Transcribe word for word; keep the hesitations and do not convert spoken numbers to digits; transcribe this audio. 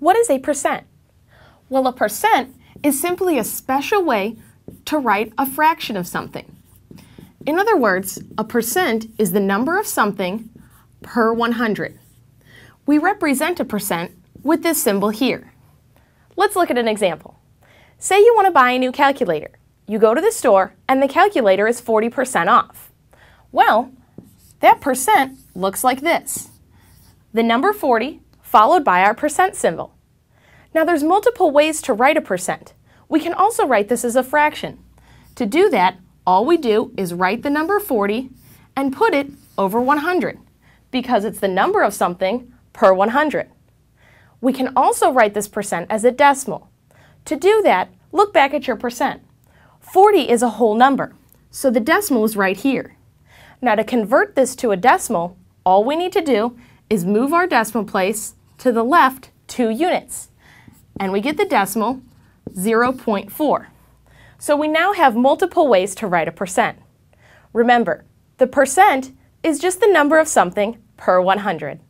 What is a percent? Well, a percent is simply a special way to write a fraction of something. In other words, a percent is the number of something per one hundred. We represent a percent with this symbol here. Let's look at an example. Say you want to buy a new calculator. You go to the store and the calculator is forty percent off. Well, that percent looks like this. The number forty followed by our percent symbol. Now there's multiple ways to write a percent. We can also write this as a fraction. To do that, all we do is write the number forty and put it over one hundred because it's the number of something per one hundred. We can also write this percent as a decimal. To do that, look back at your percent. forty is a whole number, so the decimal is right here. Now to convert this to a decimal, all we need to do is move our decimal place to the left two units, and we get the decimal zero point four. So we now have multiple ways to write a percent. Remember, the percent is just the number of something per one hundred.